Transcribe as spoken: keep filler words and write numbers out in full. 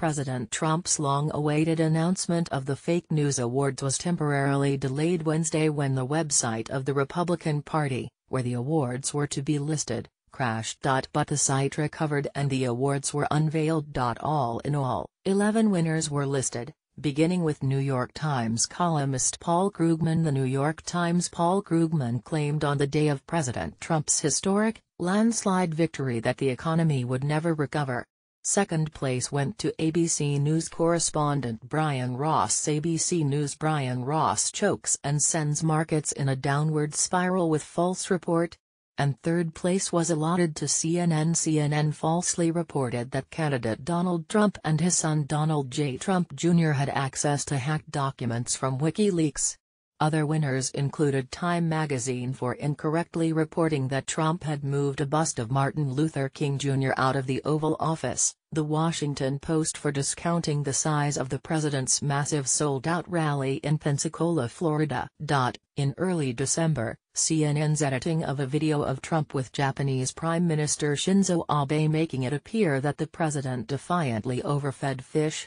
President Trump's long-awaited announcement of the Fake News Awards was temporarily delayed Wednesday when the website of the Republican Party, where the awards were to be listed, crashed. But the site recovered and the awards were unveiled. All in all, eleven winners were listed, beginning with New York Times columnist Paul Krugman. The New York Times' Paul Krugman claimed on the day of President Trump's historic, landslide victory that the economy would never recover. Second place went to A B C News correspondent Brian Ross. A B C News' Brian Ross chokes and sends markets in a downward spiral with false report. And third place was allotted to C N N. C N N falsely reported that candidate Donald Trump and his son Donald J. Trump Junior had access to hacked documents from WikiLeaks. Other winners included Time magazine for incorrectly reporting that Trump had moved a bust of Martin Luther King Junior out of the Oval Office, The Washington Post for discounting the size of the president's massive sold-out rally in Pensacola, Florida. In early December, C N N's editing of a video of Trump with Japanese Prime Minister Shinzo Abe making it appear that the president defiantly overfed fish,